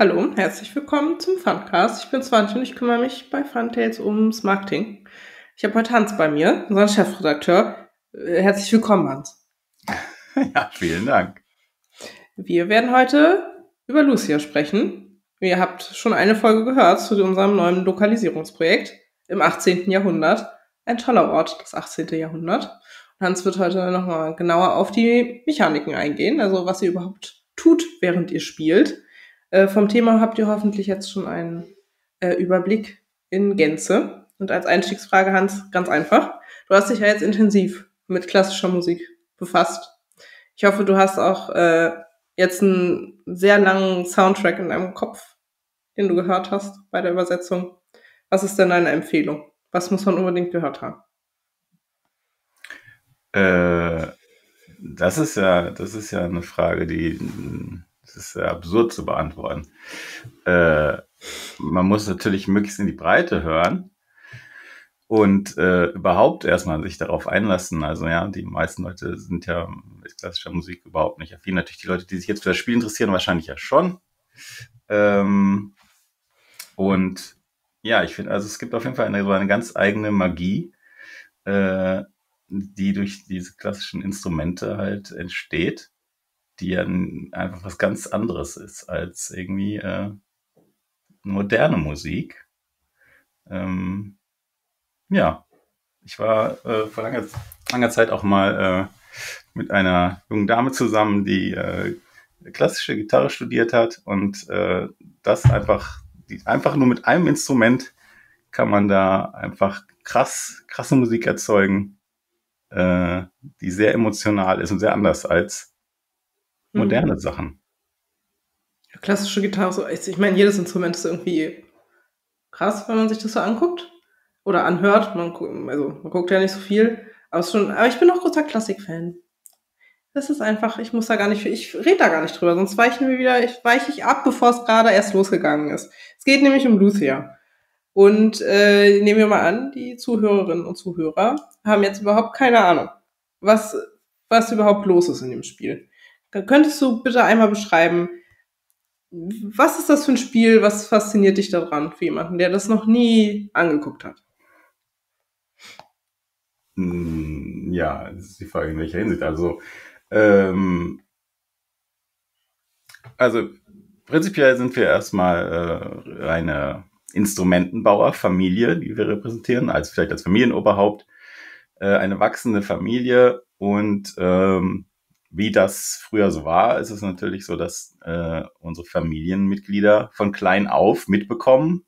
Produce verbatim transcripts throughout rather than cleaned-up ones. Hallo und herzlich willkommen zum Funcast. Ich bin Swantje und ich kümmere mich bei Funtails ums Marketing. Ich habe heute Hans bei mir, unseren Chefredakteur. Herzlich willkommen, Hans. Ja, vielen Dank. Wir werden heute über Lucia sprechen. Ihr habt schon eine Folge gehört zu unserem neuen Lokalisierungsprojekt im achtzehnten Jahrhundert. Ein toller Ort, das achtzehnte Jahrhundert. Und Hans wird heute nochmal genauer auf die Mechaniken eingehen, also was ihr überhaupt tut, während ihr spielt. Äh, vom Thema habt ihr hoffentlich jetzt schon einen äh, Überblick in Gänze. Und als Einstiegsfrage, Hans, ganz einfach. Du hast dich ja jetzt intensiv mit klassischer Musik befasst. Ich hoffe, du hast auch äh, jetzt einen sehr langen Soundtrack in deinem Kopf, den du gehört hast bei der Übersetzung. Was ist denn deine Empfehlung? Was muss man unbedingt gehört haben? Äh, das ist ja, das ist ja eine Frage, die... Das ist absurd zu beantworten. Äh, man muss natürlich möglichst in die Breite hören und äh, überhaupt erstmal sich darauf einlassen. Also ja, die meisten Leute sind ja mit klassischer Musik überhaupt nicht affin. Natürlich die Leute, die sich jetzt für das Spiel interessieren, wahrscheinlich ja schon. Ähm, und ja, ich finde, also es gibt auf jeden Fall eine, so eine ganz eigene Magie, äh, die durch diese klassischen Instrumente halt entsteht, die ja einfach was ganz anderes ist als irgendwie äh, moderne Musik. Ähm, ja, ich war äh, vor langer, langer Zeit auch mal äh, mit einer jungen Dame zusammen, die äh, klassische Gitarre studiert hat und äh, das einfach, die, einfach nur mit einem Instrument kann man da einfach krass, krasse Musik erzeugen, äh, die sehr emotional ist und sehr anders als moderne Sachen. Ja, klassische Gitarre, ich meine, jedes Instrument ist irgendwie krass, wenn man sich das so anguckt oder anhört. Man, also, man guckt ja nicht so viel, aber, schon, aber ich bin auch großer Klassik-Fan. Das ist einfach, ich muss da gar nicht, ich rede da gar nicht drüber, sonst weichen wir wieder, ich weiche ich ab, bevor es gerade erst losgegangen ist. Es geht nämlich um Lucia. Und äh, nehmen wir mal an, die Zuhörerinnen und Zuhörer haben jetzt überhaupt keine Ahnung, was, was überhaupt los ist in dem Spiel. Könntest du bitte einmal beschreiben, was ist das für ein Spiel, was fasziniert dich daran für jemanden, der das noch nie angeguckt hat? Ja, das ist die Frage, in welcher Hinsicht. Also, ähm, also prinzipiell sind wir erstmal äh, eine Instrumentenbauerfamilie, die wir repräsentieren, als vielleicht als Familienoberhaupt, äh, eine wachsende Familie und ähm, wie das früher so war, ist es natürlich so, dass äh, unsere Familienmitglieder von klein auf mitbekommen,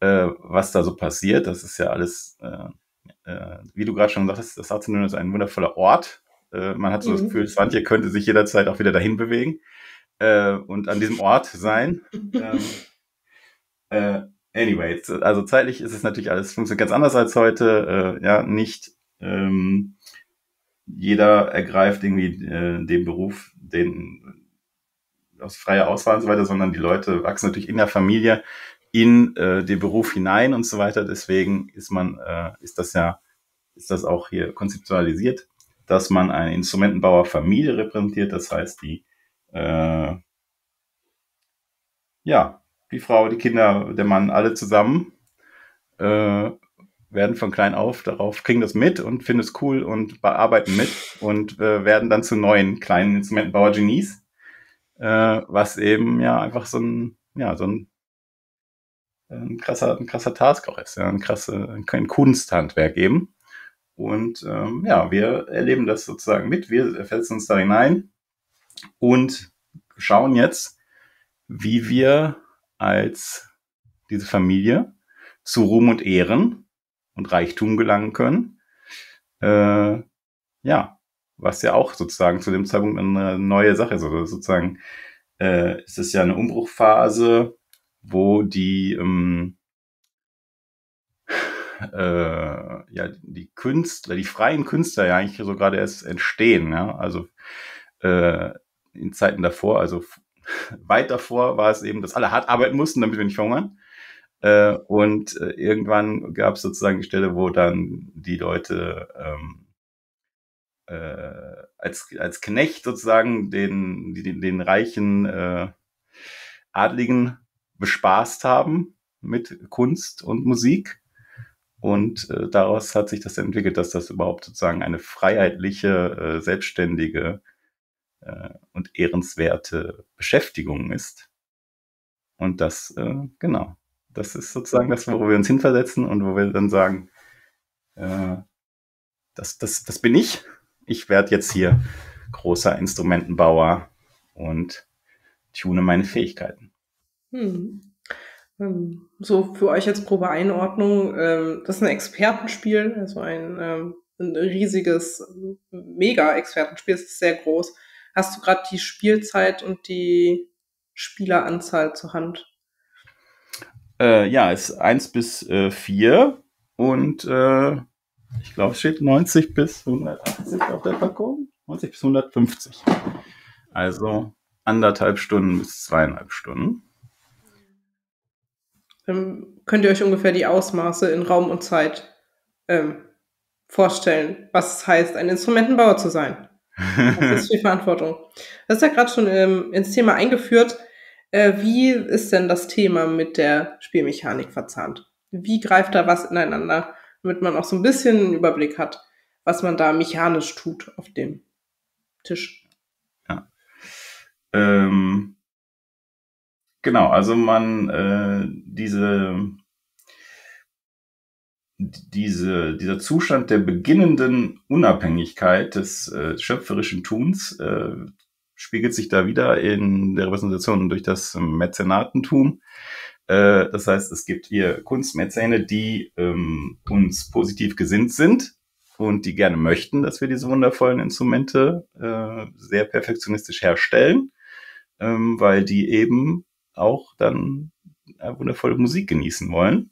äh, was da so passiert. Das ist ja alles, äh, äh, wie du gerade schon sagtest, das achtzehnte ist ein wundervoller Ort. Äh, man hat so mhm. das Gefühl, Swantje könnte sich jederzeit auch wieder dahin bewegen äh, und an diesem Ort sein. ähm, äh, anyway, also zeitlich ist es natürlich alles, funktioniert ganz anders als heute. Äh, ja, nicht... Ähm, Jeder ergreift irgendwie äh, den Beruf, den aus freier Auswahl und so weiter, sondern die Leute wachsen natürlich in der Familie in äh, den Beruf hinein und so weiter. Deswegen ist man, äh, ist das ja, ist das auch hier konzeptualisiert, dass man eine Instrumentenbauerfamilie repräsentiert. Das heißt, die, äh, ja, die Frau, die Kinder, der Mann, alle zusammen. Äh, werden von klein auf darauf, kriegen das mit und finden es cool und bearbeiten mit und äh, werden dann zu neuen kleinen Instrumentenbauer-Genies, äh, was eben ja einfach so ein, ja, so ein, ein krasser, ein krasser Task auch ist, ja, ein krasse, ein Kunsthandwerk eben. Und ähm, ja, wir erleben das sozusagen mit, wir setzen uns da hinein und schauen jetzt, wie wir als diese Familie zu Ruhm und Ehren und Reichtum gelangen können. Äh, ja, was ja auch sozusagen zu dem Zeitpunkt eine neue Sache ist. Also sozusagen äh, ist es ja eine Umbruchphase, wo die ähm, äh, ja die Künstler, die freien Künstler ja eigentlich so gerade erst entstehen. Ja? Also äh, in Zeiten davor, also weit davor war es eben, dass alle hart arbeiten mussten, damit wir nicht verhungern. Äh, und äh, irgendwann gab es sozusagen die Stelle, wo dann die Leute ähm, äh, als als Knecht sozusagen den den, den reichen äh, Adligen bespaßt haben mit Kunst und Musik. Und äh, daraus hat sich das entwickelt, dass das überhaupt sozusagen eine freiheitliche, äh, selbstständige äh, und ehrenswerte Beschäftigung ist. Und das, äh, genau, das ist sozusagen das, wo wir uns hinversetzen und wo wir dann sagen, äh, das, das, das bin ich. Ich werde jetzt hier großer Instrumentenbauer und tune meine Fähigkeiten. Hm. So für euch jetzt grobe Einordnung, das ist ein Expertenspiel, also ein, ein riesiges Mega-Expertenspiel, es ist sehr groß. Hast du gerade die Spielzeit und die Spieleranzahl zur Hand? Äh, ja, es ist eins bis vier äh, und äh, ich glaube, es steht neunzig bis hundertachtzig auf der Packung, neunzig bis hundertfünfzig. Also anderthalb Stunden bis zweieinhalb Stunden. Könnt ihr euch ungefähr die Ausmaße in Raum und Zeit ähm, vorstellen, was es heißt, ein Instrumentenbauer zu sein? Das ist viel Verantwortung. Das ist ja gerade schon ähm, ins Thema eingeführt. Äh, wie ist denn das Thema mit der Spielmechanik verzahnt? Wie greift da was ineinander, damit man auch so ein bisschen einen Überblick hat, was man da mechanisch tut auf dem Tisch? Ja. Ähm. Genau, also man äh, diese diese dieser Zustand der beginnenden Unabhängigkeit des äh, schöpferischen Tuns äh, spiegelt sich da wieder in der Repräsentation durch das Mäzenatentum. Äh, das heißt, es gibt hier Kunstmäzene, die ähm, uns positiv gesinnt sind und die gerne möchten, dass wir diese wundervollen Instrumente äh, sehr perfektionistisch herstellen, äh, weil die eben auch dann wundervolle Musik genießen wollen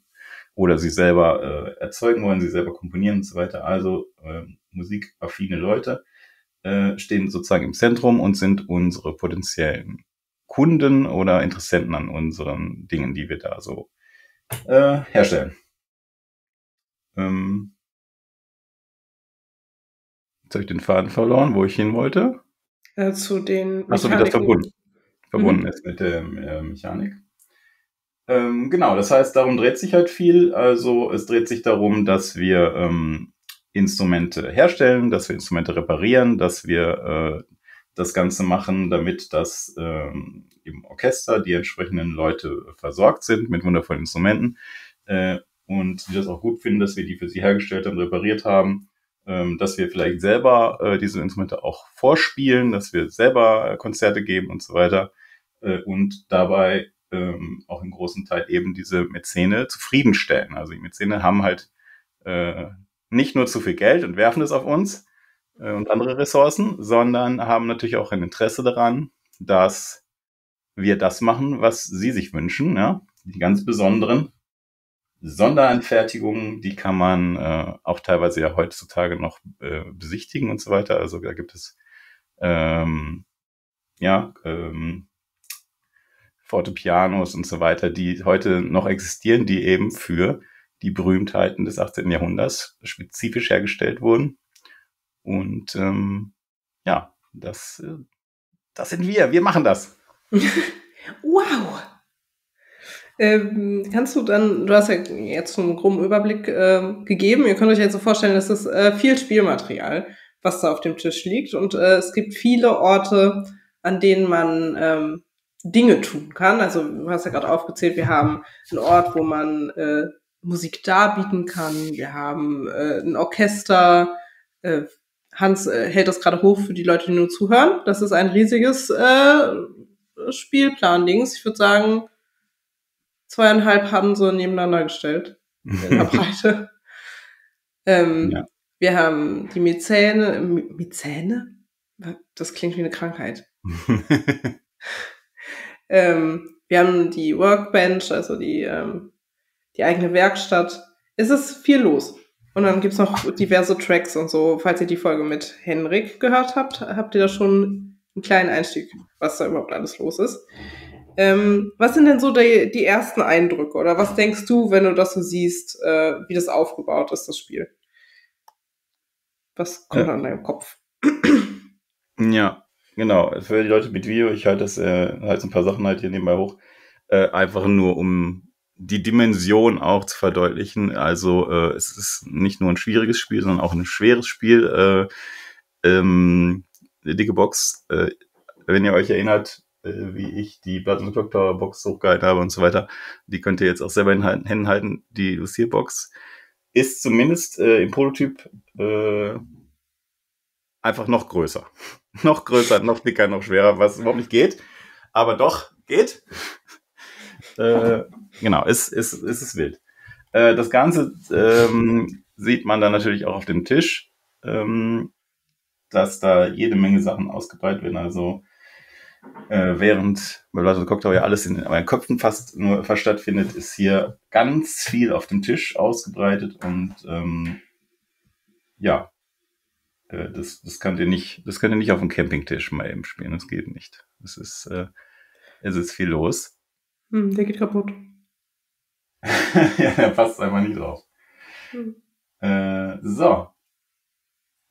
oder sie selber äh, erzeugen wollen, sie selber komponieren und so weiter. Also äh, musikaffine Leute äh, stehen sozusagen im Zentrum und sind unsere potenziellen Kunden oder Interessenten an unseren Dingen, die wir da so äh, herstellen. Ähm Jetzt habe ich den Faden verloren, wo ich hin wollte. Äh, zu den Mechaniken. Achso, wie das verbunden. verbunden mhm. ist mit der äh, Mechanik. Ähm, genau, das heißt, darum dreht sich halt viel. Also es dreht sich darum, dass wir ähm, Instrumente herstellen, dass wir Instrumente reparieren, dass wir äh, das Ganze machen, damit das ähm, im Orchester die entsprechenden Leute versorgt sind mit wundervollen Instrumenten äh, und die das auch gut finden, dass wir die für sie hergestellt und repariert haben. Dass wir vielleicht selber äh, diese Instrumente auch vorspielen, dass wir selber äh, Konzerte geben und so weiter äh, und dabei ähm, auch im großen Teil eben diese Mäzene zufriedenstellen. Also die Mäzene haben halt äh, nicht nur zu viel Geld und werfen es auf uns äh, und andere Ressourcen, sondern haben natürlich auch ein Interesse daran, dass wir das machen, was sie sich wünschen, ja? Die ganz besonderen Sonderanfertigungen, die kann man äh, auch teilweise ja heutzutage noch äh, besichtigen und so weiter. Also da gibt es ähm, ja ähm, Fortepianos und so weiter, die heute noch existieren, die eben für die Berühmtheiten des achtzehnten Jahrhunderts spezifisch hergestellt wurden. Und ähm, ja, das, äh, das sind wir. Wir machen das. Wow! Ähm, kannst du dann, du hast ja jetzt einen groben Überblick äh, gegeben, ihr könnt euch jetzt so vorstellen, es ist äh, viel Spielmaterial, was da auf dem Tisch liegt und äh, es gibt viele Orte, an denen man ähm, Dinge tun kann, also du hast ja gerade aufgezählt, wir haben einen Ort, wo man äh, Musik darbieten kann, wir haben äh, ein Orchester, äh, Hans äh, hält das gerade hoch für die Leute, die nur zuhören, das ist ein riesiges äh, Spielplan-Dings, ich würde sagen, zweieinhalb haben so nebeneinander gestellt in der Breite. ähm, ja. Wir haben die Mäzene. Mäzene? Das klingt wie eine Krankheit. ähm, wir haben die Workbench, also die, ähm, die eigene Werkstatt. Es ist viel los. Und dann gibt es noch diverse Tracks und so. Falls ihr die Folge mit Henrik gehört habt, habt ihr da schon einen kleinen Einstieg, was da überhaupt alles los ist. Ähm, was sind denn so die, die ersten Eindrücke oder was denkst du, wenn du das so siehst, äh, wie das aufgebaut ist, das Spiel? Was kommt ja. an deinem Kopf? Ja, Genau, für die Leute mit Video, ich halte das äh, halt so ein paar Sachen halt hier nebenbei hoch, äh, einfach nur um die Dimension auch zu verdeutlichen. Also äh, es ist nicht nur ein schwieriges Spiel, sondern auch ein schweres Spiel. Äh, ähm, dicke Box, äh, wenn ihr euch erinnert, äh, wie ich die Blood and Clock Tower Box hochgehalten habe und so weiter, die könnt ihr jetzt auch selber in Händen halten. Die Lucia Box ist zumindest äh, im Prototyp äh, einfach noch größer. noch größer, noch dicker, noch schwerer, was überhaupt nicht geht. Aber doch, geht. äh, genau, es ist, ist, ist, ist wild. Äh, das Ganze ähm, sieht man dann natürlich auch auf dem Tisch, ähm, dass da jede Menge Sachen ausgebreitet werden. Also äh, während bei Blood and Cocktail ja alles in meinen Köpfen fast nur fast stattfindet, ist hier ganz viel auf dem Tisch ausgebreitet und ähm, ja, Das, das könnt ihr nicht, das könnt ihr nicht auf dem Campingtisch mal eben spielen. Das geht nicht. Es ist, äh, es ist viel los. Hm, der geht kaputt. Ja, der passt einfach nicht drauf. Hm. Äh, so.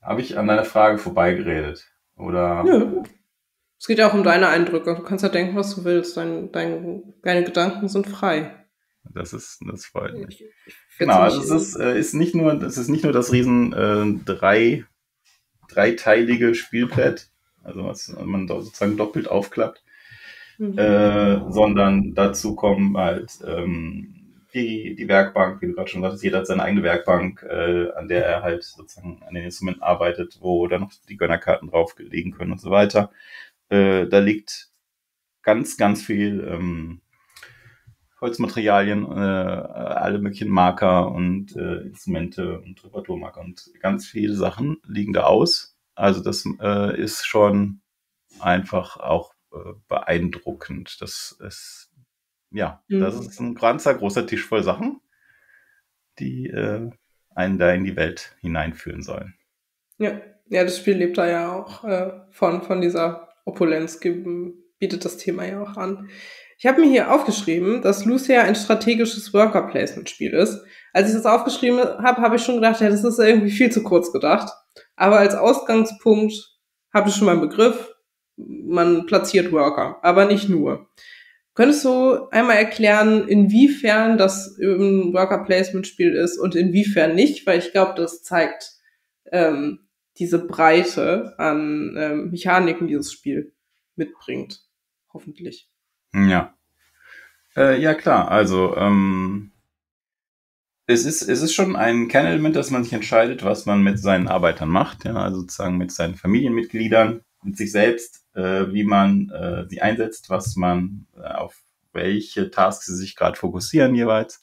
Habe ich an deiner Frage vorbeigeredet? Oder? Nö. Es geht ja auch um deine Eindrücke. Du kannst ja denken, was du willst. Dein, dein, deine Gedanken sind frei. Das ist, das freut mich. Ich, ich genau, also es ist, äh, ist nicht nur, es ist nicht nur das Riesen äh, drei dreiteilige Spielbrett, also was man sozusagen doppelt aufklappt, mhm. äh, sondern dazu kommen halt ähm, die, die Werkbank, wie du gerade schon sagtest, jeder hat seine eigene Werkbank, äh, an der er halt sozusagen an den Instrumenten arbeitet, wo dann noch die Gönnerkarten drauf legen können und so weiter. Äh, da liegt ganz, ganz viel ähm, Holzmaterialien, äh, alle möglichen Marker und äh, Instrumente und Reparaturmarker und ganz viele Sachen liegen da aus. Also das äh, ist schon einfach auch äh, beeindruckend. Das ist, ja, mhm. das ist ein ganzer großer Tisch voll Sachen, die äh, einen da in die Welt hineinführen sollen. Ja, ja, das Spiel lebt da ja auch äh, von, von dieser Opulenz, bietet das Thema ja auch an. Ich habe mir hier aufgeschrieben, dass Lucia ein strategisches Worker-Placement-Spiel ist. Als ich das aufgeschrieben habe, habe ich schon gedacht, ja, das ist irgendwie viel zu kurz gedacht. Aber als Ausgangspunkt habe ich schon mal einen Begriff, man platziert Worker, aber nicht nur. Könntest du einmal erklären, inwiefern das ein Worker-Placement-Spiel ist und inwiefern nicht? Weil ich glaube, das zeigt ähm, diese Breite an ähm, Mechaniken, die das Spiel mitbringt. Hoffentlich. Ja, äh, ja klar, also ähm, es ist, es ist schon ein Kernelement, dass man sich entscheidet, was man mit seinen Arbeitern macht, ja, also sozusagen mit seinen Familienmitgliedern, mit sich selbst, äh, wie man äh, sie einsetzt, was man, äh, auf welche Tasks sie sich gerade fokussieren jeweils,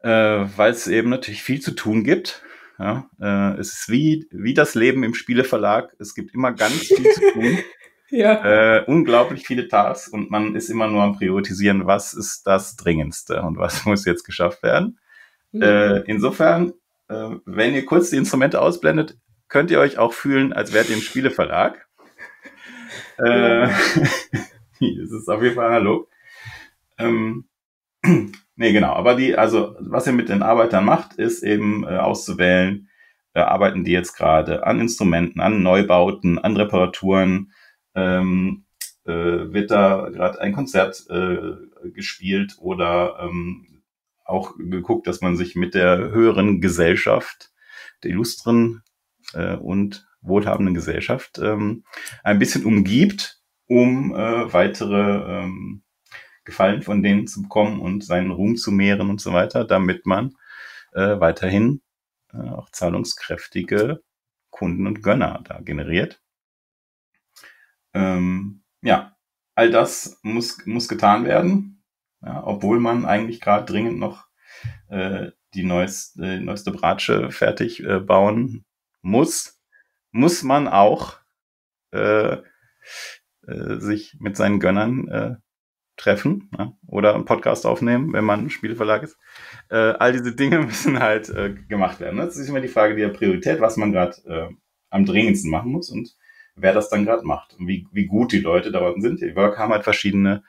äh, weil es eben natürlich viel zu tun gibt. Ja, äh, es ist wie, wie das Leben im Spieleverlag, es gibt immer ganz viel zu tun. Ja. Äh, unglaublich viele Tasks und man ist immer nur am Priorisieren, was ist das Dringendste und was muss jetzt geschafft werden. Mhm. Äh, insofern, äh, wenn ihr kurz die Instrumente ausblendet, könnt ihr euch auch fühlen, als wärt ihr im Spieleverlag. äh, das ist auf jeden Fall analog. Ähm, nee, genau, aber die, also was ihr mit den Arbeitern macht, ist eben äh, auszuwählen, äh, arbeiten die jetzt gerade an Instrumenten, an Neubauten, an Reparaturen. Ähm, äh, wird da gerade ein Konzert äh, gespielt oder ähm, auch geguckt, dass man sich mit der höheren Gesellschaft, der illustren äh, und wohlhabenden Gesellschaft ähm, ein bisschen umgibt, um äh, weitere ähm, Gefallen von denen zu bekommen und seinen Ruhm zu mehren und so weiter, damit man äh, weiterhin äh, auch zahlungskräftige Kunden und Gönner da generiert. Ähm, ja, all das muss, muss getan werden, ja, obwohl man eigentlich gerade dringend noch äh, die neueste, äh, neueste Bratsche fertig äh, bauen muss, muss man auch äh, äh, sich mit seinen Gönnern äh, treffen, ja, oder einen Podcast aufnehmen, wenn man ein Spielverlag ist. Äh, all diese Dinge müssen halt äh, gemacht werden. Ne? Das ist immer die Frage der Priorität, was man gerade äh, am dringendsten machen muss und wer das dann gerade macht und wie, wie gut die Leute daran sind. Die Worker haben halt verschiedene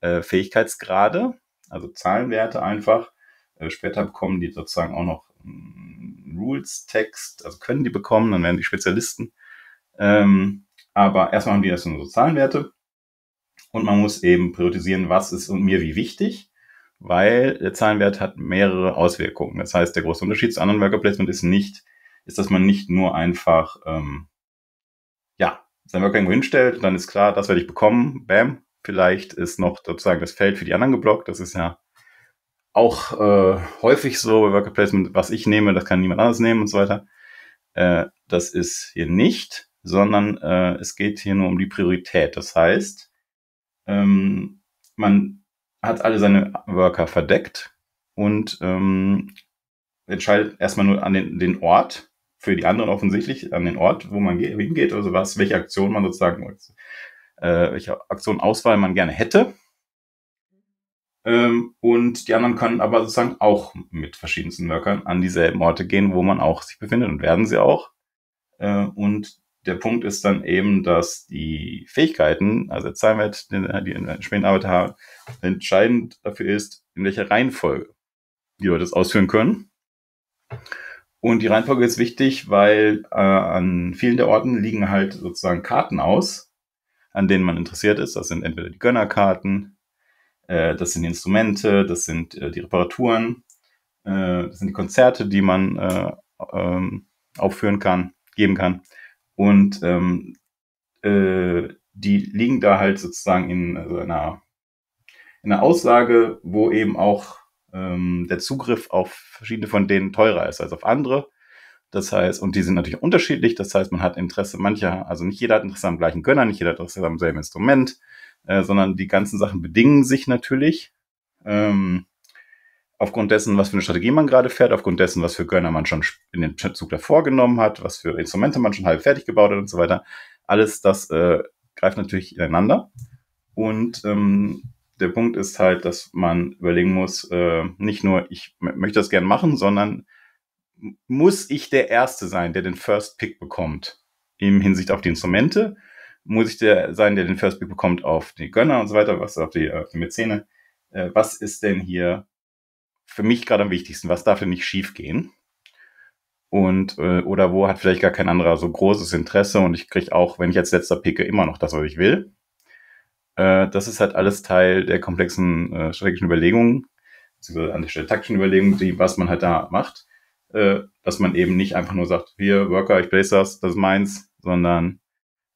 äh, Fähigkeitsgrade, also Zahlenwerte einfach. Äh, später bekommen die sozusagen auch noch Rules-Text, also können die bekommen, dann werden die Spezialisten. Ähm, Aber erstmal haben die das in so Zahlenwerte. Und man muss eben priorisieren, was ist mir wie wichtig, weil der Zahlenwert hat mehrere Auswirkungen. Das heißt, der große Unterschied zu anderen Worker Placement ist nicht, ist, dass man nicht nur einfach, ähm, ja, seinen Worker irgendwo hinstellt und dann ist klar, das werde ich bekommen, bam. Vielleicht ist noch sozusagen das Feld für die anderen geblockt. Das ist ja auch äh, häufig so bei Worker Placement, was ich nehme, das kann niemand anders nehmen und so weiter. Äh, das ist hier nicht, sondern äh, es geht hier nur um die Priorität. Das heißt, ähm, man hat alle seine Worker verdeckt und ähm, entscheidet erstmal nur an den, den Ort, für die anderen offensichtlich, an den Ort, wo man hingeht oder sowas, welche Aktion man sozusagen, äh, welche Aktion Auswahl man gerne hätte. Ähm, und die anderen können aber sozusagen auch mit verschiedensten Workern an dieselben Orte gehen, wo man auch sich befindet und werden sie auch. Äh, und der Punkt ist dann eben, dass die Fähigkeiten, also der Zahlenwert, den die entsprechenden Arbeiter haben, entscheidend dafür ist, in welcher Reihenfolge die Leute das ausführen können. Und die Reihenfolge ist wichtig, weil äh, an vielen der Orten liegen halt sozusagen Karten aus, an denen man interessiert ist. Das sind entweder die Gönnerkarten, das sind die Instrumente, das sind die Reparaturen, das sind die Konzerte, die man aufführen kann, geben kann. Und die liegen da halt sozusagen in einer, in einer Auslage, wo eben auch der Zugriff auf verschiedene von denen teurer ist als auf andere. Das heißt, und die sind natürlich unterschiedlich, das heißt, man hat Interesse mancher, also nicht jeder hat Interesse am gleichen Gönner, nicht jeder hat Interesse am selben Instrument, Äh, sondern die ganzen Sachen bedingen sich natürlich ähm, aufgrund dessen, was für eine Strategie man gerade fährt, aufgrund dessen, was für Gönner man schon in den Zug davor genommen hat, was für Instrumente man schon halb fertig gebaut hat und so weiter. Alles das äh, greift natürlich ineinander. Und ähm, der Punkt ist halt, dass man überlegen muss, äh, nicht nur, ich möchte das gerne machen, sondern muss ich der Erste sein, der den First Pick bekommt in Hinsicht auf die Instrumente? Muss ich der sein, der den First Pick bekommt auf die Gönner und so weiter, was auf die, auf die Mäzene? Äh, was ist denn hier für mich gerade am wichtigsten? Was darf denn nicht schief gehen? Und, äh, oder wo hat vielleicht gar kein anderer so großes Interesse und ich kriege auch, wenn ich als letzter picke, immer noch das, was ich will? Äh, das ist halt alles Teil der komplexen äh, strategischen Überlegungen, beziehungsweise an der Stelle taktischen Überlegungen, die, was man halt da macht, äh, dass man eben nicht einfach nur sagt, hier, Worker, ich place das, das ist meins, sondern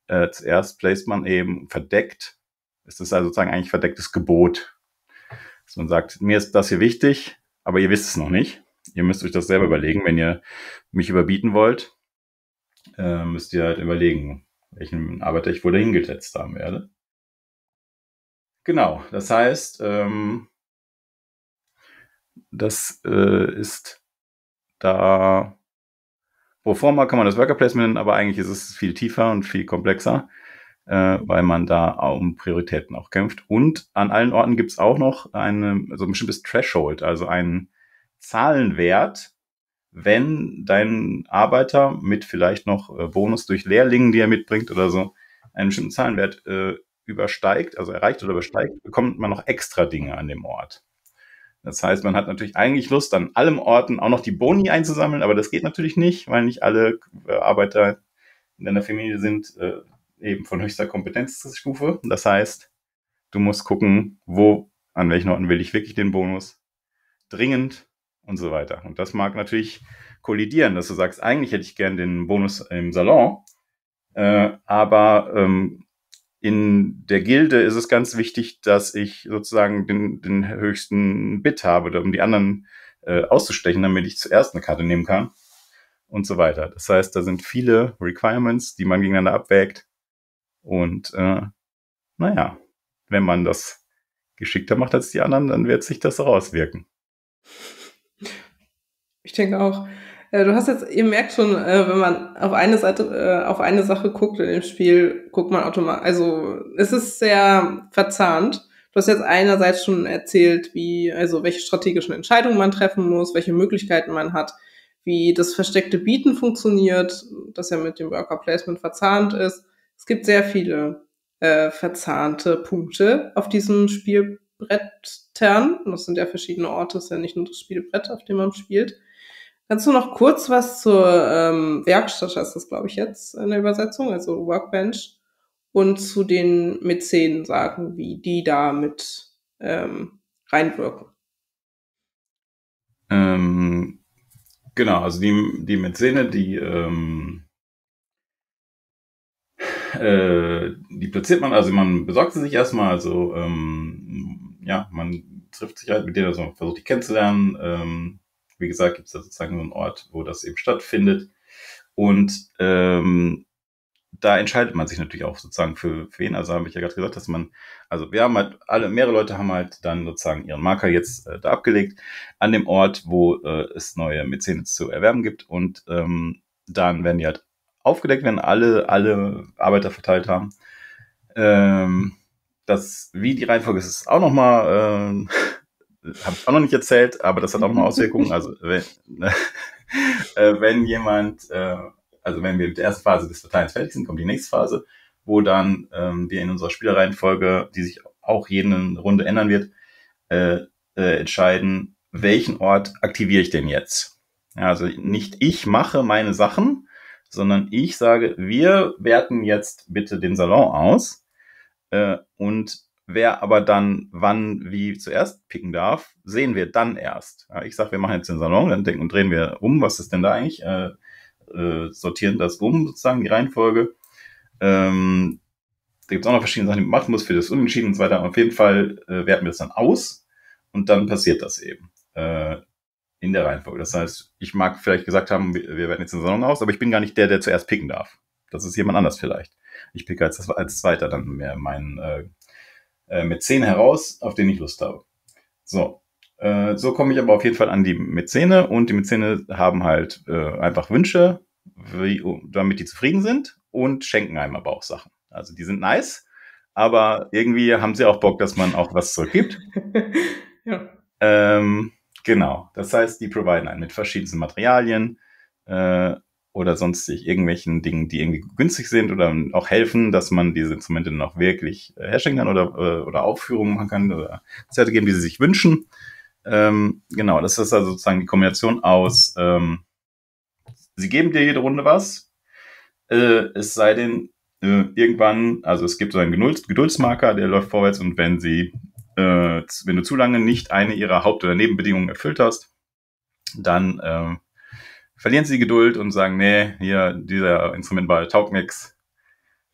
Äh, zuerst placed man eben verdeckt. Es ist also sozusagen eigentlich verdecktes Gebot. Dass man sagt, mir ist das hier wichtig, aber ihr wisst es noch nicht. Ihr müsst euch das selber überlegen. Wenn ihr mich überbieten wollt, äh, müsst ihr halt überlegen, welchen Arbeiter ich wohl dahingesetzt haben werde. Genau, das heißt, ähm, das äh, ist da... Proforma kann man das Worker Placement nennen, aber eigentlich ist es viel tiefer und viel komplexer, äh, weil man da um Prioritäten auch kämpft. Und an allen Orten gibt es auch noch eine, so ein bestimmtes Threshold, also einen Zahlenwert, wenn dein Arbeiter mit vielleicht noch äh, Bonus durch Lehrlingen, die er mitbringt oder so, einen bestimmten Zahlenwert äh, übersteigt, also erreicht oder übersteigt, bekommt man noch extra Dinge an dem Ort. Das heißt, man hat natürlich eigentlich Lust, an allen Orten auch noch die Boni einzusammeln, aber das geht natürlich nicht, weil nicht alle Arbeiter in deiner Familie sind äh, eben von höchster Kompetenzstufe. Das heißt, du musst gucken, wo, an welchen Orten will ich wirklich den Bonus, dringend und so weiter. Und das mag natürlich kollidieren, dass du sagst, eigentlich hätte ich gern den Bonus im Salon, äh, aber... Ähm, in der Gilde ist es ganz wichtig, dass ich sozusagen den, den höchsten Bit habe, um die anderen äh, auszustechen, damit ich zuerst eine Karte nehmen kann und so weiter. Das heißt, da sind viele Requirements, die man gegeneinander abwägt. Und äh, naja, wenn man das geschickter macht als die anderen, dann wird sich das auch auswirken. Ich denke auch. Du hast jetzt, ihr merkt schon, wenn man auf eine Seite, auf eine Sache guckt in dem Spiel, guckt man automatisch, also es ist sehr verzahnt. Du hast jetzt einerseits schon erzählt, wie, also welche strategischen Entscheidungen man treffen muss, welche Möglichkeiten man hat, wie das versteckte Bieten funktioniert, das ja mit dem Worker Placement verzahnt ist. Es gibt sehr viele äh, verzahnte Punkte auf diesem Spielbretttern. Das sind ja verschiedene Orte, es ist ja nicht nur das Spielbrett, auf dem man spielt. Kannst du noch kurz was zur ähm, Werkstatt, heißt das, glaube ich, jetzt in der Übersetzung, also Workbench, und zu den Mäzenen sagen, wie die da mit ähm, reinwirken. Ähm, genau, also die, die Mäzene, die, ähm, äh, die platziert man, also man besorgt sie sich erstmal, also ähm, ja, man trifft sich halt mit denen, also man versucht die kennenzulernen. Ähm, wie gesagt, gibt es da sozusagen so einen Ort, wo das eben stattfindet. Und ähm, da entscheidet man sich natürlich auch sozusagen für, für wen. Also habe ich ja gerade gesagt, dass man, also wir haben halt alle, mehrere Leute haben halt dann sozusagen ihren Marker jetzt äh, da abgelegt an dem Ort, wo äh, es neue Mäzene zu erwerben gibt. Und ähm, dann werden die halt aufgedeckt, wenn alle, alle Arbeiter verteilt haben. Ähm, das, wie die Reihenfolge ist, ist auch nochmal, ähm, habe ich auch noch nicht erzählt, aber das hat auch nochmal Auswirkungen. Also wenn, äh, wenn jemand... Äh, Also wenn wir mit der ersten Phase des Verteilens fertig sind, kommt die nächste Phase, wo dann ähm, wir in unserer Spielereihenfolge, die sich auch jede Runde ändern wird, äh, äh, entscheiden, welchen Ort aktiviere ich denn jetzt. Ja, also nicht ich mache meine Sachen, sondern ich sage, wir werten jetzt bitte den Salon aus. Äh, und wer aber dann wann wie zuerst picken darf, sehen wir dann erst. Ja, ich sage, wir machen jetzt den Salon, dann denken und drehen wir um, was ist denn da eigentlich? Äh, Äh, sortieren das um, sozusagen, die Reihenfolge. Ähm, da gibt es auch noch verschiedene Sachen, die man machen muss für das Unentschieden und so weiter. Auf jeden Fall äh, werten wir das dann aus und dann passiert das eben äh, in der Reihenfolge. Das heißt, ich mag vielleicht gesagt haben, wir, wir werden jetzt den Salon aus, aber ich bin gar nicht der, der zuerst picken darf. Das ist jemand anders vielleicht. Ich picke als, als Zweiter dann mehr meinen äh, äh, Mäzen heraus, auf den ich Lust habe. So. So komme ich aber auf jeden Fall an die Mäzene und die Mäzene haben halt äh, einfach Wünsche, wie, damit die zufrieden sind und schenken einem aber auch Sachen. Also die sind nice, aber irgendwie haben sie auch Bock, dass man auch was zurückgibt. Ja. Ähm, genau, das heißt, die providen einen mit verschiedensten Materialien äh, oder sonstig irgendwelchen Dingen, die irgendwie günstig sind oder auch helfen, dass man diese Instrumente dann auch wirklich äh, herstellen kann oder, äh, oder Aufführungen machen kann oder Konzerte geben, die sie sich wünschen. Ähm, genau, das ist also sozusagen die Kombination aus, ähm, sie geben dir jede Runde was, äh, es sei denn, äh, irgendwann, also es gibt so einen Geduld, Geduldsmarker, der läuft vorwärts und wenn sie, äh, wenn du zu lange nicht eine ihrer Haupt- oder Nebenbedingungen erfüllt hast, dann äh, verlieren sie die Geduld und sagen, nee, hier, dieser Instrumentball taugt nix,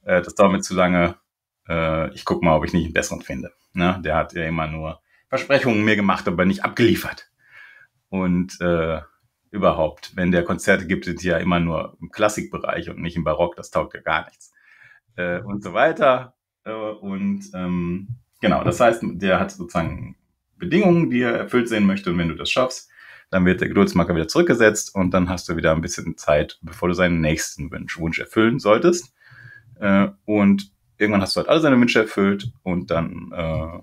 äh, das dauert mir zu lange, äh, ich guck mal, ob ich nicht einen besseren finde. Ne? Der hat ja immer nur Versprechungen mir gemacht, aber nicht abgeliefert. Und äh, überhaupt, wenn der Konzerte gibt, sind die ja immer nur im Klassikbereich und nicht im Barock, das taugt ja gar nichts. Äh, und so weiter. Äh, und ähm, genau, das heißt, der hat sozusagen Bedingungen, die er erfüllt sehen möchte. Und wenn du das schaffst, dann wird der Geduldsmarker wieder zurückgesetzt und dann hast du wieder ein bisschen Zeit, bevor du seinen nächsten Wunsch, Wunsch erfüllen solltest. Äh, und irgendwann hast du halt alle seine Wünsche erfüllt und dann... Äh,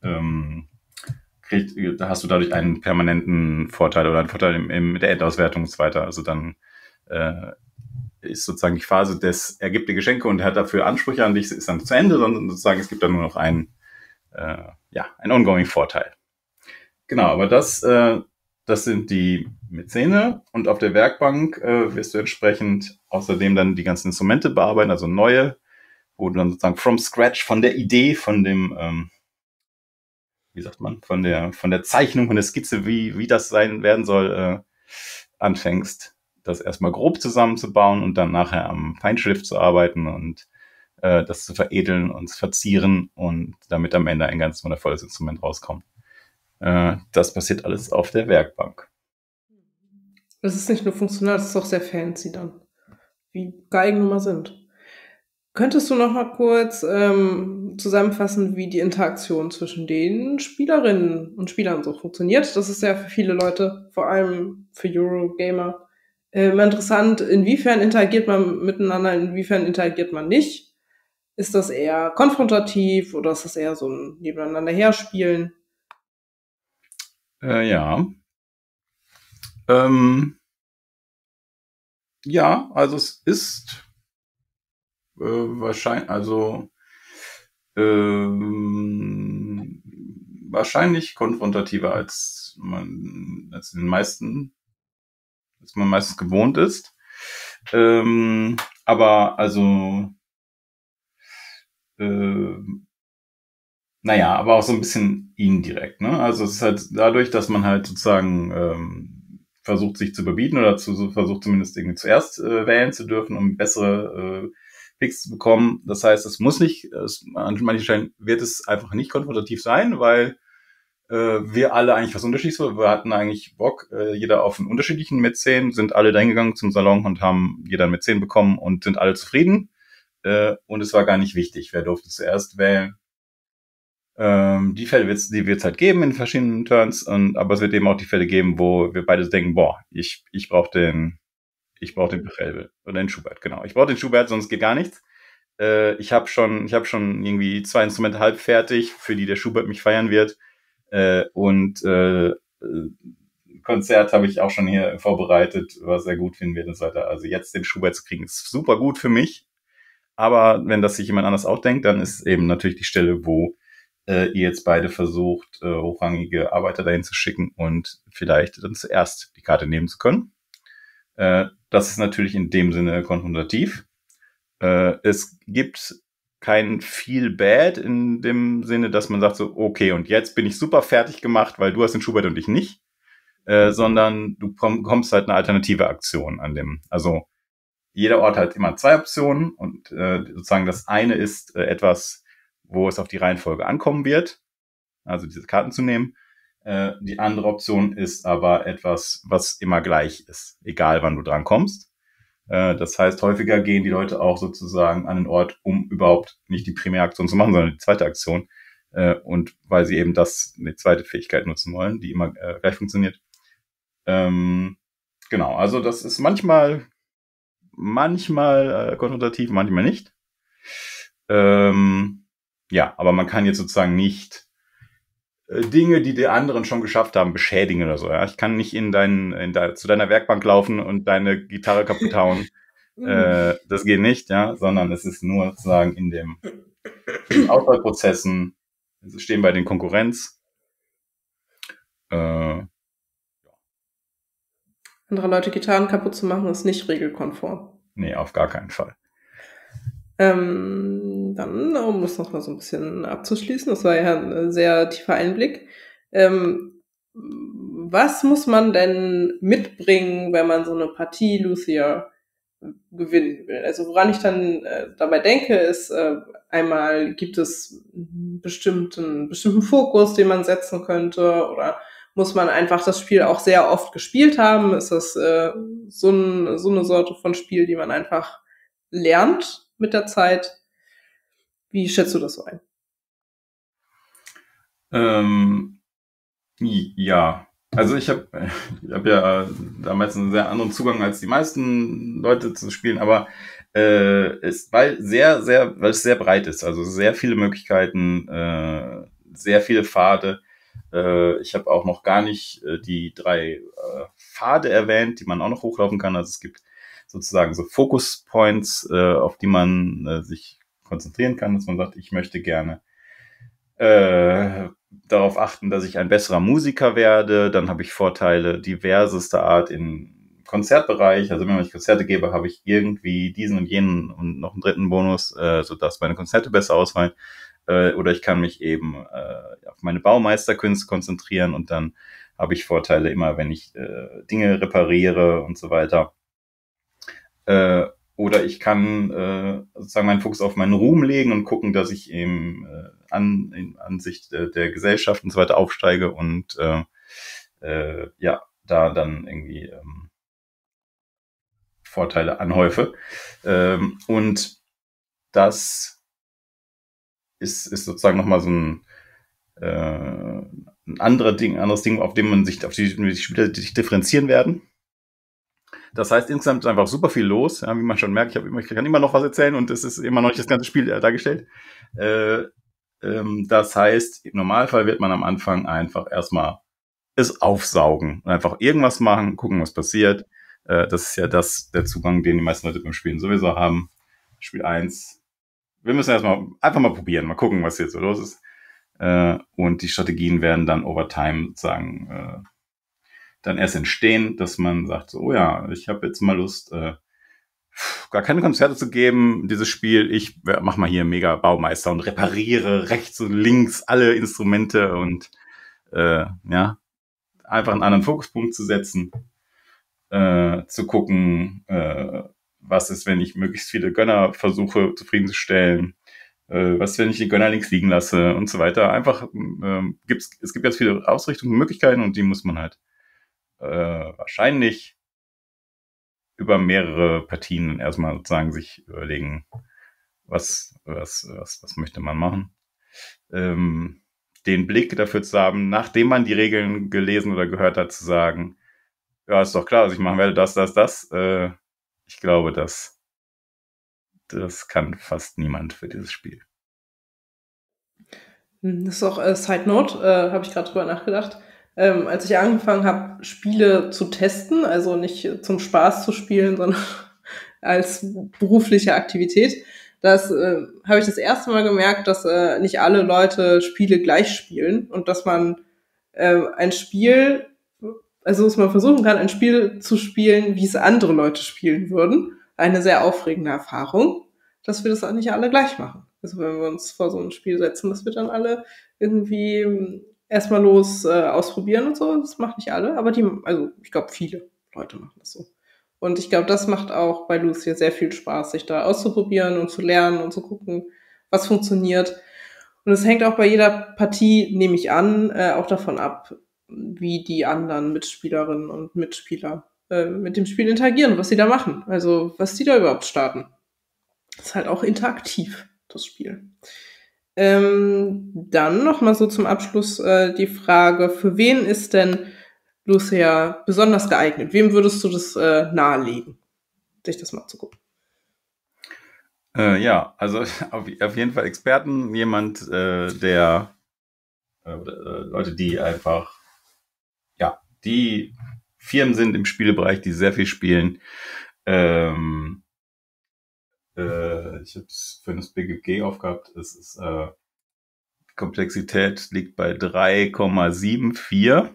Ähm, kriegt, hast du dadurch einen permanenten Vorteil oder einen Vorteil im, im, der Endauswertung und so weiter. Also dann äh, ist sozusagen die Phase des, er gibt dir Geschenke und hat dafür Ansprüche an dich, ist dann zu Ende, sondern sozusagen es gibt dann nur noch einen, äh, ja, einen ongoing Vorteil. Genau, aber das, äh, das sind die Mäzene und auf der Werkbank äh, wirst du entsprechend außerdem dann die ganzen Instrumente bearbeiten, also neue, wo du dann sozusagen from scratch, von der Idee, von dem ähm, wie sagt man, von der von der Zeichnung, von der Skizze, wie, wie das sein werden soll, äh, anfängst, das erstmal grob zusammenzubauen und dann nachher am Feinschliff zu arbeiten und äh, das zu veredeln und zu verzieren und damit am Ende ein ganz wundervolles Instrument rauskommt. Äh, das passiert alles auf der Werkbank. Das ist nicht nur funktional, das ist auch sehr fancy dann, wie Geigen nun mal sind. Könntest du noch mal kurz ähm, zusammenfassen, wie die Interaktion zwischen den Spielerinnen und Spielern so funktioniert? Das ist ja für viele Leute, vor allem für Eurogamer, äh, immer interessant. Inwiefern interagiert man miteinander, inwiefern interagiert man nicht? Ist das eher konfrontativ oder ist das eher so ein nebeneinander herspielen? Äh, ja. Ähm, ja, also es ist... Äh, wahrscheinlich, also ähm, wahrscheinlich konfrontativer als man als den meisten, als man meistens gewohnt ist. Ähm, aber also äh, naja, aber auch so ein bisschen indirekt, ne? Also es ist halt dadurch, dass man halt sozusagen ähm, versucht, sich zu überbieten oder zu, versucht zumindest irgendwie zuerst äh, wählen zu dürfen, um bessere äh, Picks zu bekommen. Das heißt, es muss nicht, es, an manchen Stellen wird es einfach nicht konfrontativ sein, weil äh, wir alle eigentlich was Unterschiedliches, wir hatten eigentlich Bock, äh, jeder auf einen unterschiedlichen Mäzen, sind alle da hingegangen zum Salon und haben jeder einen Mäzen bekommen und sind alle zufrieden. Äh, und es war gar nicht wichtig, wer durfte zuerst wählen. Ähm, die Fälle wird's, die wird's halt geben in verschiedenen Turns, und, aber es wird eben auch die Fälle geben, wo wir beide denken, boah, ich, ich brauche den, ich brauche den Pachelbel oder den Schubert, genau. Ich brauche den Schubert, sonst geht gar nichts. Äh, ich habe schon, ich habe schon irgendwie zwei Instrumente halb fertig, für die der Schubert mich feiern wird. Äh, und äh, Konzert habe ich auch schon hier vorbereitet, was er gut finden wird und so weiter. Also jetzt den Schubert zu kriegen, ist super gut für mich. Aber wenn das sich jemand anders auch denkt, dann ist eben natürlich die Stelle, wo äh, ihr jetzt beide versucht, äh, hochrangige Arbeiter dahin zu schicken und vielleicht dann zuerst die Karte nehmen zu können. Äh, das ist natürlich in dem Sinne konfrontativ. Äh, es gibt kein Feel Bad in dem Sinne, dass man sagt so, okay, und jetzt bin ich super fertig gemacht, weil du hast den Schubert und ich nicht, äh, sondern du komm, kommst halt eine alternative Aktion an dem, also jeder Ort hat immer zwei Optionen und äh, sozusagen das eine ist äh, etwas, wo es auf die Reihenfolge ankommen wird, also diese Karten zu nehmen. Äh, die andere Option ist aber etwas, was immer gleich ist, egal wann du dran kommst. Äh, das heißt, häufiger gehen die Leute auch sozusagen an den Ort, um überhaupt nicht die Primäraktion zu machen, sondern die zweite Aktion. Äh, und weil sie eben das, eine zweite Fähigkeit nutzen wollen, die immer äh, gleich funktioniert. Ähm, genau, also das ist manchmal... Manchmal äh, konfrontativ, manchmal nicht. Ähm, ja, aber man kann jetzt sozusagen nicht äh, Dinge, die die anderen schon geschafft haben, beschädigen oder so. Ja? Ich kann nicht in dein, in de- zu deiner Werkbank laufen und deine Gitarre kaputt hauen. äh, das geht nicht, ja, sondern es ist nur sozusagen in dem Auswahlprozessen, also stehen bei den Konkurrenz. Äh, Andere Leute Gitarren kaputt zu machen, ist nicht regelkonform. Nee, auf gar keinen Fall. Ähm, dann, um es nochmal so ein bisschen abzuschließen, das war ja ein sehr tiefer Einblick. Ähm, was muss man denn mitbringen, wenn man so eine Partie Luthier gewinnen will? Also woran ich dann äh, dabei denke, ist äh, einmal, gibt es einen bestimmten, bestimmten Fokus, den man setzen könnte, oder muss man einfach das Spiel auch sehr oft gespielt haben? Ist das äh, so, ein, so eine Sorte von Spiel, die man einfach lernt mit der Zeit? Wie schätzt du das so ein? Ähm, ja, also ich habe ich hab ja damals einen sehr anderen Zugang als die meisten Leute zu spielen, aber äh, ist, weil, sehr, sehr, weil es sehr breit ist, also sehr viele Möglichkeiten, äh, sehr viele Pfade. Ich habe auch noch gar nicht die drei Pfade erwähnt, die man auch noch hochlaufen kann. Also es gibt sozusagen so Focus Points, auf die man sich konzentrieren kann, dass man sagt, ich möchte gerne äh, darauf achten, dass ich ein besserer Musiker werde. Dann habe ich Vorteile diversester Art im Konzertbereich. Also wenn ich Konzerte gebe, habe ich irgendwie diesen und jenen und noch einen dritten Bonus, äh, sodass meine Konzerte besser ausfallen. Oder ich kann mich eben äh, auf meine Baumeisterkünste konzentrieren und dann habe ich Vorteile immer, wenn ich äh, Dinge repariere und so weiter. Äh, oder ich kann äh, sozusagen meinen Fokus auf meinen Ruhm legen und gucken, dass ich eben äh, an, in Ansicht äh, der Gesellschaft und so weiter aufsteige und äh, äh, ja, da dann irgendwie ähm, Vorteile anhäufe. Ähm, und das ist, ist sozusagen nochmal so ein, äh, ein anderer Ding, anderes Ding, auf dem man sich, auf die, die Spieler sich differenzieren werden. Das heißt, insgesamt ist einfach super viel los, ja, wie man schon merkt. Ich, hab immer, ich kann immer noch was erzählen und es ist immer noch nicht das ganze Spiel äh, dargestellt. Äh, ähm, das heißt, im Normalfall wird man am Anfang einfach erstmal es aufsaugen und einfach irgendwas machen, gucken, was passiert. Äh, das ist ja das, der Zugang, den die meisten Leute beim Spielen sowieso haben. Spiel eins. Wir müssen erstmal einfach mal probieren, mal gucken, was hier so los ist. Äh, und die Strategien werden dann over time sozusagen äh, dann erst entstehen, dass man sagt, so, oh ja, ich habe jetzt mal Lust, äh, gar keine Konzerte zu geben, dieses Spiel. Ich mach mal hier mega Baumeister und repariere rechts und links alle Instrumente und äh, ja, einfach einen anderen Fokuspunkt zu setzen, äh, zu gucken, äh, was ist, wenn ich möglichst viele Gönner versuche zufriedenzustellen, äh, was, wenn ich die Gönner links liegen lasse und so weiter. Einfach, äh, gibt's, es gibt jetzt viele Ausrichtungen und Möglichkeiten und die muss man halt äh, wahrscheinlich über mehrere Partien erstmal sozusagen sich überlegen, was, was, was, was möchte man machen. Ähm, den Blick dafür zu haben, nachdem man die Regeln gelesen oder gehört hat, zu sagen, ja, ist doch klar, was ich machen werde, das, das, das. Äh, ich glaube, das, das kann fast niemand für dieses Spiel. Das ist auch äh, Side Note, äh, habe ich gerade drüber nachgedacht. Ähm, als ich angefangen habe, Spiele zu testen, also nicht zum Spaß zu spielen, sondern als berufliche Aktivität, das äh, habe ich das erste Mal gemerkt, dass äh, nicht alle Leute Spiele gleich spielen und dass man äh, ein Spiel, also dass man versuchen kann, ein Spiel zu spielen, wie es andere Leute spielen würden. Eine sehr aufregende Erfahrung, dass wir das auch nicht alle gleich machen. Also wenn wir uns vor so ein Spiel setzen, dass wir dann alle irgendwie erstmal los äh, ausprobieren und so, das macht nicht alle, aber die, also ich glaube, viele Leute machen das so. Und ich glaube, das macht auch bei Lucia sehr viel Spaß, sich da auszuprobieren und zu lernen und zu gucken, was funktioniert. Und es hängt auch bei jeder Partie, nehme ich an, äh, auch davon ab, wie die anderen Mitspielerinnen und Mitspieler äh, mit dem Spiel interagieren, was sie da machen, also was die da überhaupt starten. Das ist halt auch interaktiv, das Spiel. Ähm, dann nochmal so zum Abschluss äh, die Frage, für wen ist denn Lucia besonders geeignet? Wem würdest du das äh, nahelegen, dich das mal zu gucken? Äh, ja, also auf, auf jeden Fall Experten, jemand, äh, der äh, Leute, die einfach, ja, die Firmen sind im Spielebereich, die sehr viel spielen. Ähm, Ich habe es für das B G G aufgehabt. Es ist äh, Komplexität liegt bei drei Komma sieben vier.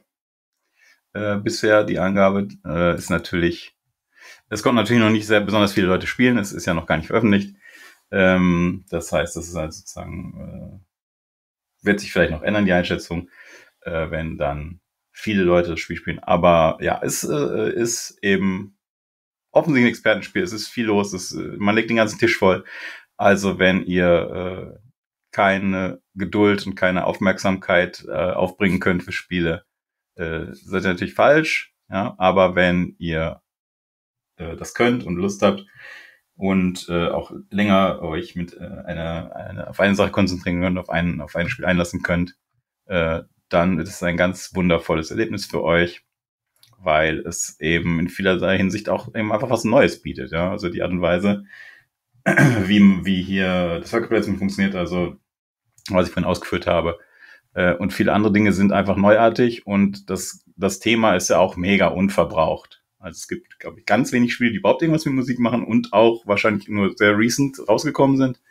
Äh, bisher die Angabe äh, ist natürlich. Es kommt natürlich noch nicht sehr besonders viele Leute spielen. Es ist ja noch gar nicht veröffentlicht. Ähm, das heißt, das ist halt sozusagen äh, wird sich vielleicht noch ändern die Einschätzung, äh, wenn dann viele Leute das Spiel spielen. Aber ja, es äh, ist eben offensichtlich ein Expertenspiel, es ist viel los, es, man legt den ganzen Tisch voll. Also wenn ihr äh, keine Geduld und keine Aufmerksamkeit äh, aufbringen könnt für Spiele, äh, seid ihr natürlich falsch. Ja, aber wenn ihr äh, das könnt und Lust habt und äh, auch länger euch mit äh, einer, einer auf eine Sache konzentrieren könnt, auf einen auf ein Spiel einlassen könnt, äh, dann ist es ein ganz wundervolles Erlebnis für euch, weil es eben in vielerlei Hinsicht auch eben einfach was Neues bietet, ja. Also die Art und Weise, wie, wie hier das Verkehrsplacement funktioniert, also was ich vorhin ausgeführt habe, äh, und viele andere Dinge sind einfach neuartig und das, das Thema ist ja auch mega unverbraucht. Also es gibt, glaube ich, ganz wenig Spiele, die überhaupt irgendwas mit Musik machen und auch wahrscheinlich nur sehr recent rausgekommen sind.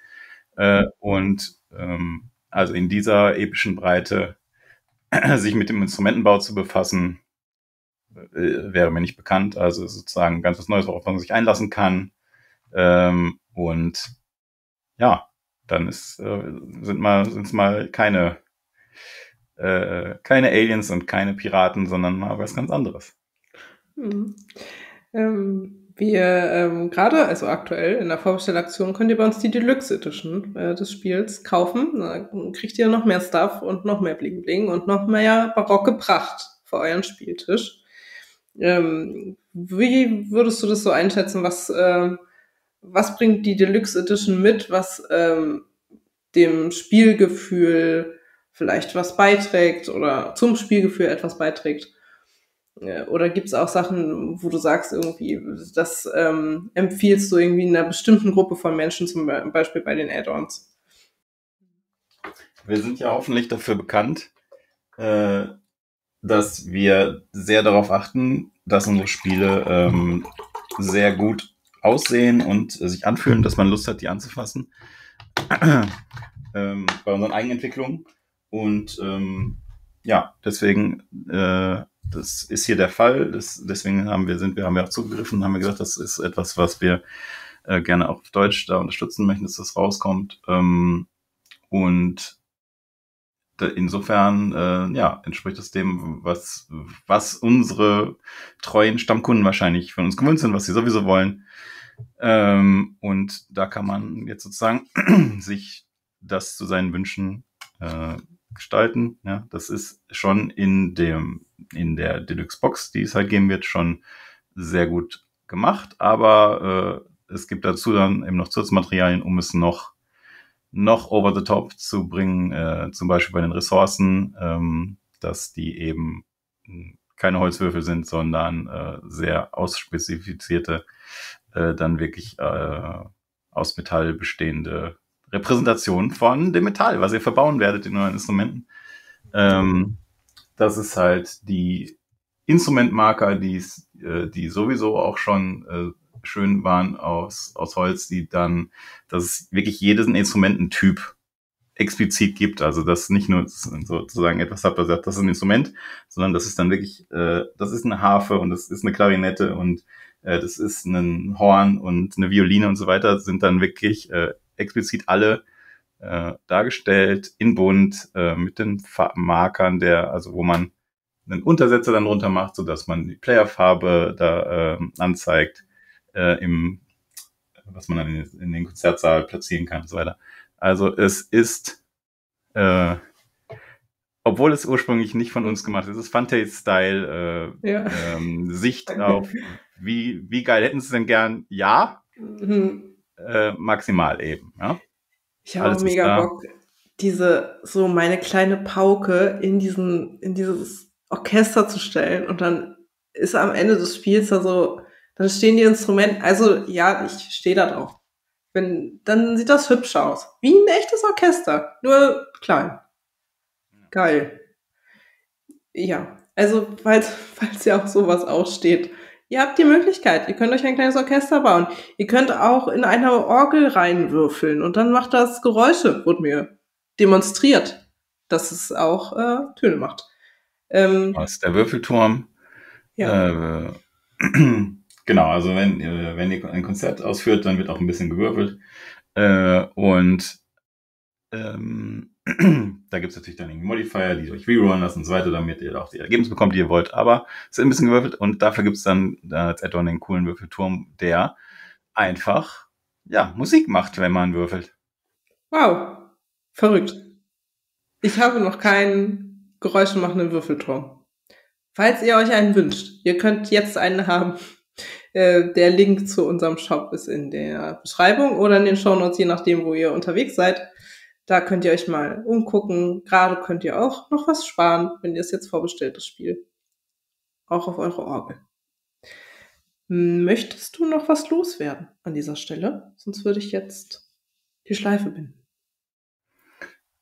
Äh, und ähm, also in dieser epischen Breite sich mit dem Instrumentenbau zu befassen, wäre mir nicht bekannt, also sozusagen ganz was Neues, worauf man sich einlassen kann. Ähm, und ja, dann ist äh, sind mal sind's mal keine äh, keine Aliens und keine Piraten, sondern mal was ganz anderes. Hm. Ähm, wir ähm, gerade, also aktuell in der Vorbestellaktion könnt ihr bei uns die Deluxe Edition äh, des Spiels kaufen. Dann kriegt ihr noch mehr Stuff und noch mehr Bling Bling und noch mehr barocke Pracht für euren Spieltisch. Ähm, wie würdest du das so einschätzen? Was, äh, was bringt die Deluxe Edition mit, was ähm, dem Spielgefühl vielleicht was beiträgt oder zum Spielgefühl etwas beiträgt? Äh, oder gibt es auch Sachen, wo du sagst, irgendwie, das ähm, empfiehlst du irgendwie einer bestimmten Gruppe von Menschen, zum Beispiel bei den Add-ons? Wir sind ja hoffentlich dafür bekannt, äh, dass wir sehr darauf achten, dass unsere Spiele ähm, sehr gut aussehen und äh, sich anfühlen, dass man Lust hat, die anzufassen. ähm, bei unseren Eigenentwicklungen. Und ähm, ja, deswegen, äh, das ist hier der Fall. Das, deswegen haben wir, sind, wir haben ja auch zugegriffen, haben wir gesagt, das ist etwas, was wir äh, gerne auch auf Deutsch da unterstützen möchten, dass das rauskommt. Ähm, und insofern äh, ja, entspricht das dem, was, was unsere treuen Stammkunden wahrscheinlich von uns gewöhnt sind, was sie sowieso wollen. Ähm, und da kann man jetzt sozusagen sich das zu seinen Wünschen äh, gestalten. Ja, das ist schon in dem in der Deluxe-Box, die es halt geben wird, schon sehr gut gemacht. Aber äh, es gibt dazu dann eben noch Zusatzmaterialien, um es noch noch over the top zu bringen, äh, zum Beispiel bei den Ressourcen, ähm, dass die eben keine Holzwürfel sind, sondern äh, sehr ausspezifizierte, äh, dann wirklich äh, aus Metall bestehende Repräsentation von dem Metall, was ihr verbauen werdet in euren Instrumenten. Ähm, das ist halt die Instrumentmarker, die äh, die sowieso auch schon äh, schön waren aus, aus Holz, die dann, dass es wirklich jeden Instrumententyp explizit gibt. Also, dass nicht nur sozusagen etwas habt, das sagt, das ist ein Instrument, sondern das ist dann wirklich, äh, das ist eine Harfe und das ist eine Klarinette und äh, das ist ein Horn und eine Violine und so weiter, sind dann wirklich äh, explizit alle äh, dargestellt, in bunt, äh, mit den Markern der, also wo man einen Untersetzer dann runter macht, sodass man die Playerfarbe da äh, anzeigt. Äh, im, was man dann in, in den Konzertsaal platzieren kann und so weiter. Also es ist, äh, obwohl es ursprünglich nicht von uns gemacht ist, es ist Funtails-Style äh, ja. ähm, Sicht auf, wie, wie geil hätten sie es denn gern? Ja, mhm. äh, maximal eben. Ja? Ich habe auch mega Bock, diese, so meine kleine Pauke in diesen, in dieses Orchester zu stellen und dann ist am Ende des Spiels da so, dann stehen die Instrumente, also ja, ich stehe da drauf. Wenn, dann sieht das hübsch aus. Wie ein echtes Orchester, nur klein. Geil. Ja, also falls, falls ja auch sowas aussteht, ihr habt die Möglichkeit, ihr könnt euch ein kleines Orchester bauen. Ihr könnt auch in eine Orgel reinwürfeln und dann macht das Geräusche, wurde mir demonstriert, dass es auch äh, Töne macht. Ähm, Aus der Würfelturm. Ja. Äh, Genau, also wenn, wenn ihr ein Konzert ausführt, dann wird auch ein bisschen gewürfelt. Äh, und ähm, da gibt es natürlich dann irgendwie Modifier, die euch rerollen lassen und so weiter, damit ihr auch die Ergebnisse bekommt, die ihr wollt. Aber es ist ein bisschen gewürfelt und dafür gibt es dann als Add-on den coolen Würfelturm, der einfach ja Musik macht, wenn man würfelt. Wow, verrückt. Ich habe noch keinen geräuschemachenden Würfelturm. Falls ihr euch einen wünscht, ihr könnt jetzt einen haben. Äh, der Link zu unserem Shop ist in der Beschreibung oder in den Shownotes, je nachdem, wo ihr unterwegs seid. Da könnt ihr euch mal umgucken. Gerade könnt ihr auch noch was sparen, wenn ihr es jetzt vorbestellt, das Spiel. Auch auf eure Orgel. Möchtest du noch was loswerden an dieser Stelle? Sonst würde ich jetzt die Schleife binden.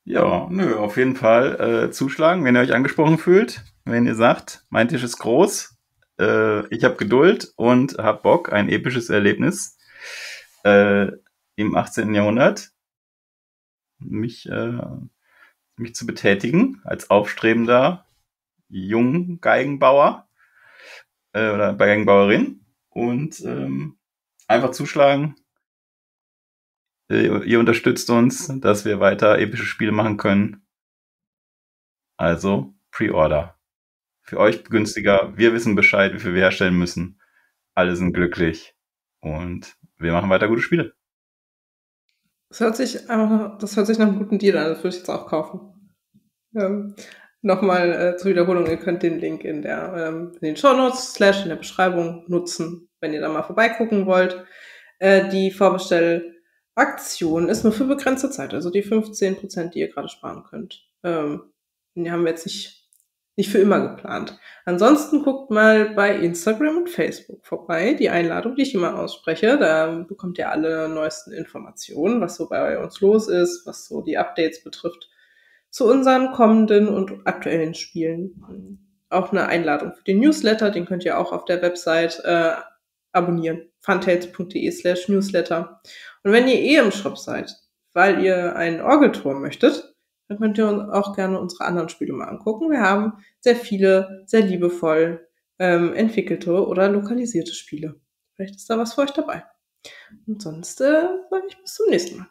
Ja, nö, auf jeden Fall äh, zuschlagen, wenn ihr euch angesprochen fühlt. Wenn ihr sagt, mein Tisch ist groß, äh, ich habe Geduld und habe Bock, ein episches Erlebnis äh, im achtzehnten Jahrhundert, mich, äh, mich zu betätigen als aufstrebender jungen Geigenbauer äh, oder Geigenbauerin und ähm, einfach zuschlagen. Äh, ihr unterstützt uns, dass wir weiter epische Spiele machen können. Also Pre-Order. Für euch günstiger. Wir wissen Bescheid, wie viel wir herstellen müssen. Alle sind glücklich. Und wir machen weiter gute Spiele. Das hört sich einfach, das hört sich nach einem guten Deal an. Das würde ich jetzt auch kaufen. Ähm, Nochmal äh, zur Wiederholung. Ihr könnt den Link in, der, ähm, in den Shownotes slash in der Beschreibung nutzen, wenn ihr da mal vorbeigucken wollt. Äh, die Vorbestellaktion ist nur für begrenzte Zeit. Also die fünfzehn Prozent, die ihr gerade sparen könnt. Ähm, die haben wir jetzt nicht Nicht für immer geplant. Ansonsten guckt mal bei Instagram und Facebook vorbei. Die Einladung, die ich immer ausspreche, da bekommt ihr alle neuesten Informationen, was so bei uns los ist, was so die Updates betrifft, zu unseren kommenden und aktuellen Spielen. Auch eine Einladung für den Newsletter, den könnt ihr auch auf der Website äh, abonnieren. funtails.de slash Newsletter. Und wenn ihr eh im Shop seid, weil ihr einen Orgelturm möchtet, dann könnt ihr uns auch gerne unsere anderen Spiele mal angucken. Wir haben sehr viele, sehr liebevoll ähm, entwickelte oder lokalisierte Spiele. Vielleicht ist da was für euch dabei. Und sonst äh, sage ich bis zum nächsten Mal.